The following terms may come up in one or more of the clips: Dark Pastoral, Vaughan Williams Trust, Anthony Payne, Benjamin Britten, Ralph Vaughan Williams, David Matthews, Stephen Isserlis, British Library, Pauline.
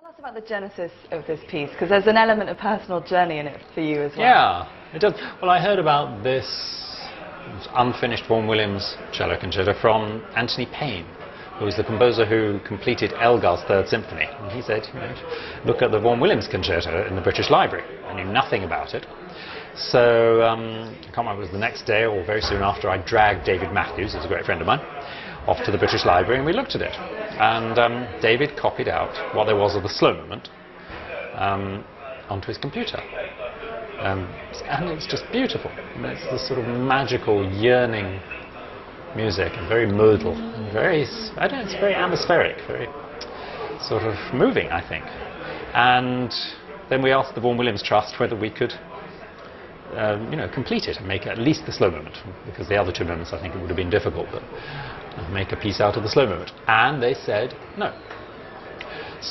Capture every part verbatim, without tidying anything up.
Tell us about the genesis of this piece, because there's an element of personal journey in it for you as well. Yeah, it does. Well, I heard about this unfinished Vaughan Williams cello concerto from Anthony Payne, who was the composer who completed Elgar's Third Symphony. And he said, you know, look at the Vaughan Williams concerto in the British Library. I knew nothing about it. So, um, I can't remember if it was the next day or very soon after, I dragged David Matthews, who's a great friend of mine, off to the British Library, and we looked at it. And um, David copied out what there was of the slow movement um, onto his computer. Um, and it's just beautiful. And it's this sort of magical, yearning music, and very modal, and very, I don't know, it's very atmospheric, very sort of moving, I think. And then we asked the Vaughan Williams Trust whether we could Um, you know, complete it and make at least the slow movement, because the other two movements I think it would have been difficult, but make a piece out of the slow movement. And they said no.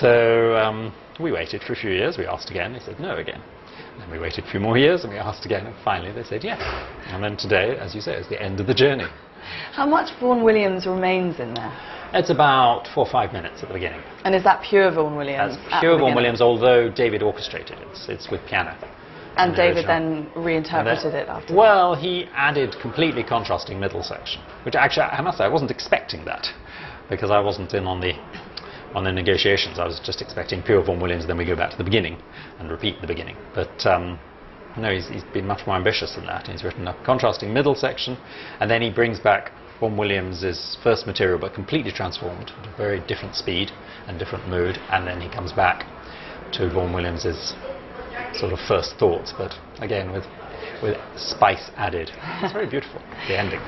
So um, we waited for a few years, we asked again, they said no again. And then we waited a few more years and we asked again, and finally they said yes. And then today, as you say, is the end of the journey. How much Vaughan Williams remains in there? It's about four or five minutes at the beginning. And is that pure Vaughan Williams? That's pure Vaughan Williams, although David orchestrated it. It's, it's with piano. And David then reinterpreted it after. Well, he added completely contrasting middle section, which actually, I must say, I wasn't expecting that, because I wasn't in on the on the negotiations. I was just expecting pure Vaughan Williams, then we go back to the beginning and repeat the beginning. But um, no, he's, he's been much more ambitious than that. He's written a contrasting middle section, and then he brings back Vaughan Williams's first material, but completely transformed at a very different speed and different mood, and then he comes back to Vaughan Williams's sort of first thoughts, but again with with spice added. It's very beautiful, the ending.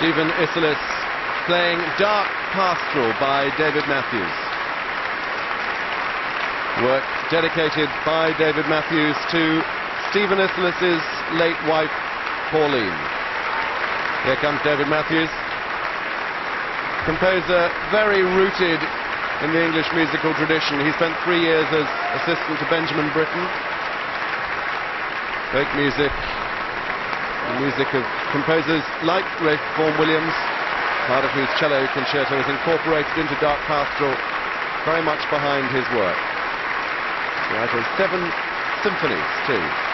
Stephen Isserlis playing Dark Pastoral by David Matthews. Work dedicated by David Matthews to Stephen Isserlis's late wife, Pauline. Here comes David Matthews. Composer very rooted in the English musical tradition. He spent three years as assistant to Benjamin Britten. Folk music, the music of composers like Ralph Vaughan Williams, part of whose cello concerto is incorporated into Dark Pastoral, very much behind his work. He has seven symphonies too.